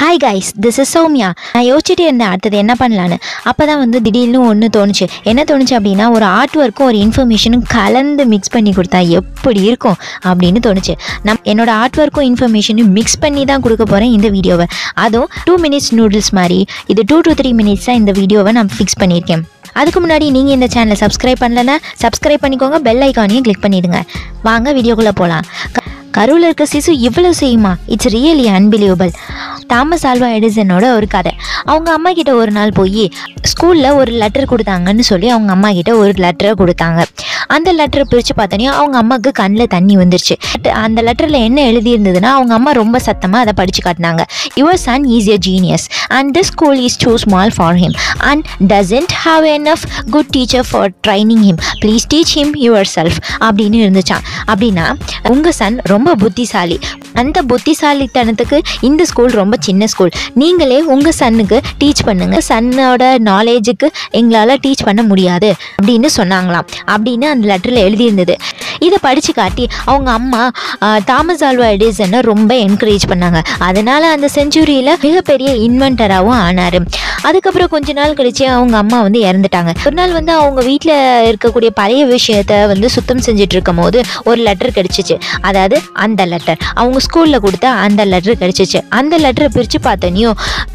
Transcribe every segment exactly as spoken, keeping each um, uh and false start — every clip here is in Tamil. Hi guys, this is Soumya. நான் யோசிச்சுட்டு இருந்த அடுத்தது என்ன பண்ணலான்னு. அப்போ தான் வந்து திடீர்னு ஒன்று தோணுச்சு. என்ன தோணுச்சு அப்படின்னா, ஒரு ஆர்ட் ஒர்க்கும் ஒரு இன்ஃபர்மேஷனும் கலந்து மிக்ஸ் பண்ணி கொடுத்தா எப்படி இருக்கும் அப்படின்னு தோணுச்சு. நம் என்னோட ஆர்ட் ஒர்க்கும் இன்ஃபர்மேஷனும் மிக்ஸ் பண்ணி தான் கொடுக்க போகிறேன் இந்த வீடியோவை. அதுவும் டூ மினிட்ஸ் நூடுல்ஸ் மாதிரி இது டூ டு த்ரீ மினிட்ஸ் தான் இந்த வீடியோவை நான் ஃபிக்ஸ் பண்ணியிருக்கேன். அதுக்கு முன்னாடி நீங்கள் இந்த சேனலை சப்ஸ்கிரைப் பண்ணலன்னா சப்ஸ்கிரைப் பண்ணிக்கோங்க, பெல் ஐக்கானையும் கிளிக் பண்ணிடுங்க. வாங்க வீடியோக்குள்ளே போகலாம். கருவில் இருக்க சிசு இவ்வளோ செய்யுமா? It's really unbelievable. Thomas Alva எடிசனோட ஒரு கதை. அவங்க அம்மா கிட்ட ஒரு நாள் போய் ஸ்கூலில் ஒரு லெட்டர் கொடுத்தாங்கன்னு சொல்லி அவங்க அம்மா கிட்ட ஒரு லெட்டரை கொடுத்தாங்க. அந்த லெட்டரை பிரித்து பார்த்தோன்னே அவங்க அம்மாவுக்கு கண்ணில் தண்ணி வந்துருச்சு. அந்த லெட்டரில் என்ன எழுதியிருந்ததுன்னா, அவங்க அம்மா ரொம்ப சத்தமாக அதை படித்து காட்டினாங்க. Your son is a genius and this school is too small for him and doesn't have enough good teacher for training him. Please teach him yourself அப்படின்னு இருந்துச்சான். அப்படின்னா உங்கள் சன் ரொம்ப புத்திசாலி, அந்த புத்திசாலித்தனத்துக்கு இந்த ஸ்கூல் ரொம்ப சின்ன ஸ்கூல், நீங்களே உங்கள் சன்னுக்கு டீச் பண்ணுங்க, சன்னோட நாலேஜுக்கு எங்களால் டீச் பண்ண முடியாது அப்படின்னு சொன்னாங்களாம் அப்படின்னு அந்த லெட்டரில் எழுதியிருந்தது. இதை படித்து காட்டி அவங்க அம்மா தாமஸ் ஆல்வா எடிசனை ரொம்ப என்கரேஜ் பண்ணாங்க. அதனால் அந்த செஞ்சுரியில் மிகப்பெரிய இன்வென்டராகவும் ஆனார். அதுக்கப்புறம் கொஞ்ச நாள் கழிச்சு அவங்க அம்மா வந்து இறந்துட்டாங்க. ஒரு நாள் வந்து அவங்க வீட்டில் இருக்கக்கூடிய பழைய விஷயத்தை வந்து சுத்தம் செஞ்சுட்டு இருக்கும் போது ஒரு லெட்டர் கிடச்சிச்சு. அதாவது அந்த லெட்டர் அவங்க ஸ்கூலில் கொடுத்த அந்த லெட்டர் கிடச்சிச்சு. அந்த லெட்டரை பிரித்து பார்த்தோன்னே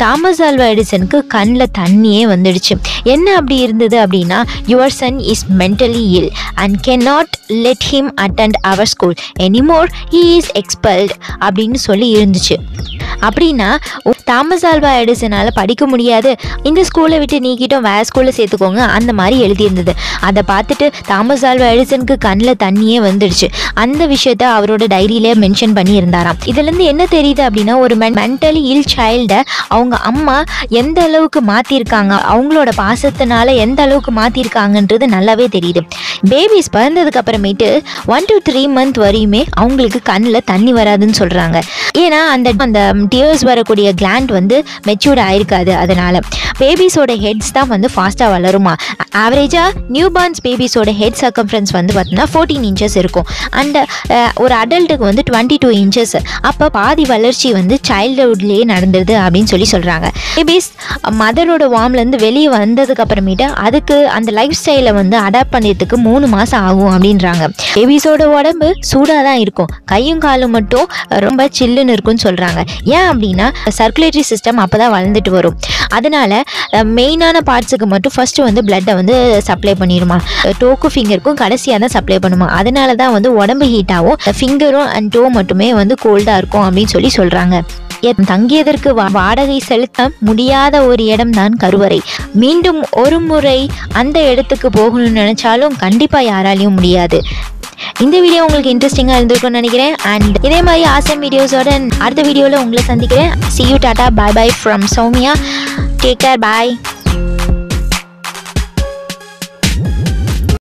தாமஸ் ஆல்வா எடிசனுக்கு கண்ணில் தண்ணியே வந்துடுச்சு. என்ன அப்படி இருந்தது அப்படின்னா, your son is mentally ill and can not let him attend our school anymore, he is expelled அப்படின்னு சொல்லி இருந்துச்சு. அப்படின்னா தாமஸ் ஆல்வா எடிசனால் படிக்க முடியாது, இந்த ஸ்கூலை விட்டு நீக்கிட்டோம், வேறு ஸ்கூலில் சேர்த்துக்கோங்க அந்த மாதிரி எழுதியிருந்தது. அதை பார்த்துட்டு தாமஸ் ஆல்வா எடிசனுக்கு கண்ணில் தண்ணியே வந்துடுச்சு. அந்த விஷயத்த அவரோட டைரியிலே மென்ஷன் பண்ணி இருந்தாராம். இதுலேருந்து என்ன தெரியுது அப்படின்னா, ஒரு மென்டலி இல் சைல்டை அவங்க அம்மா எந்த அளவுக்கு மாற்றிருக்காங்க, அவங்களோட பாசத்தினால எந்த அளவுக்கு மாற்றிருக்காங்கன்றது நல்லாவே தெரியுது. பேபிஸ் பிறந்ததுக்கு அப்புறமேட்டு ஒன் டு த்ரீ மந்த் வரையுமே அவங்களுக்கு கண்ணில் தண்ணி வராதுன்னு சொல்கிறாங்க. ஏன்னா அந்த அந்த டியர்ஸ் வரக்கூடிய கிளாண்ட் வந்து மெச்சூர்ட் ஆகிருக்காது. அதனால் பேபிஸோட ஹெட்ஸ் தான் வந்து ஃபாஸ்ட்டாக வளருமா. ஆவரேஜாக நியூ பார்ன்ஸ் பேபிஸோட ஹெட் சர்க்கம்ஃபரன்ஸ் வந்து பார்த்தோன்னா ஃபோர்டீன் இன்ச்சஸ் இருக்கும் அண்ட் ஒரு அடல்ட்டுக்கு வந்து டுவெண்ட்டி டூ இன்ச்சஸ். அப்போ பாதி வளர்ச்சி வந்து சைல்டுஹுட்லேயே நடந்துடுது அப்படின்னு சொல்லி சொல்கிறாங்க. பேபிஸ் மதரோட வார்ம்லேருந்து வெளியே வந்ததுக்கப்புறமேட்டு அதுக்கு அந்த லைஃப் ஸ்டைலை வந்து அடாப்ட் பண்ணுறதுக்கு மூணு மாதம் ஆகும் அப்படின்றாங்க. பேபிஸோட உடம்பு சூடாக தான் இருக்கும், கையும் காலும் மட்டும் ரொம்ப சில்லுன்னு இருக்குன்னு சொல்கிறாங்க. ஏன் அப்படின்னா சர்க்குலேட்டரி சிஸ்டம் அப்போ தான் வளர்ந்துட்டு வரும். அதனால் மெயினான பார்ட்ஸுக்கு மட்டும் ஃபஸ்ட்டு வந்து பிளட்டை வந்து சப்ளை பண்ணிடுமா, டோக்கு ஃபிங்கருக்கும் கடைசியாக தான் சப்ளை பண்ணுமா. அதனால தான் வந்து உடம்பு ஹீட்டாகவும் ஃபிங்கரும் அண்ட் டோ மட்டுமே வந்து கோல்டாக இருக்கும் அப்படின்னு சொல்லி சொல்கிறாங்க. தங்கியதற்கு வாடகை செலுத்த முடியாத ஒரு இடம் தான் கருவறை. மீண்டும் ஒரு முறை அந்த இடத்துக்கு போகணும்னு நினச்சாலும் கண்டிப்பாக யாராலையும் முடியாது. இந்த வீடியோ உங்களுக்கு இன்ட்ரெஸ்டிங்காக இருந்திருக்கும்னு நினைக்கிறேன். அண்ட் இதே மாதிரி ஆசம் வீடியோஸோட அடுத்த வீடியோவில் உங்களை சந்திக்கிறேன். See you, tata, bye bye from Soumya. Take care, bye.